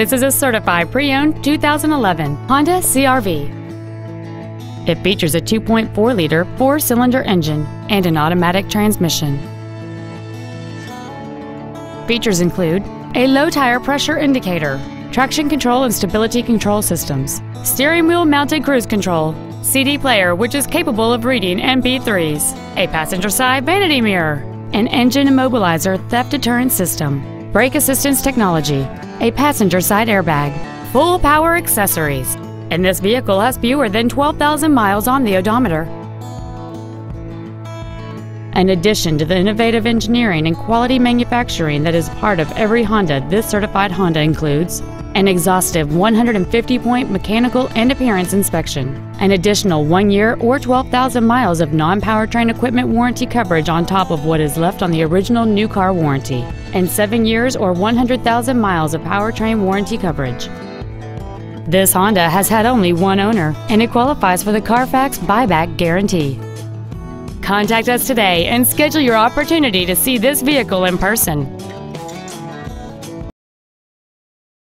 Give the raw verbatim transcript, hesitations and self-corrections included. This is a certified pre-owned two thousand eleven Honda C R V. It features a two point four liter four-cylinder engine and an automatic transmission. Features include a low tire pressure indicator, traction control and stability control systems, steering wheel mounted cruise control, C D player which is capable of reading M P threes, a passenger side vanity mirror, an engine immobilizer theft deterrent system, brake assistance technology, a passenger side airbag, full power accessories, and this vehicle has fewer than twelve thousand miles on the odometer. In addition to the innovative engineering and quality manufacturing that is part of every Honda, this certified Honda includes an exhaustive one hundred fifty point mechanical and appearance inspection, an additional one year or twelve thousand miles of non-powertrain equipment warranty coverage on top of what is left on the original new car warranty, and seven years or one hundred thousand miles of powertrain warranty coverage. This Honda has had only one owner, and it qualifies for the Carfax buyback guarantee. Contact us today and schedule your opportunity to see this vehicle in person.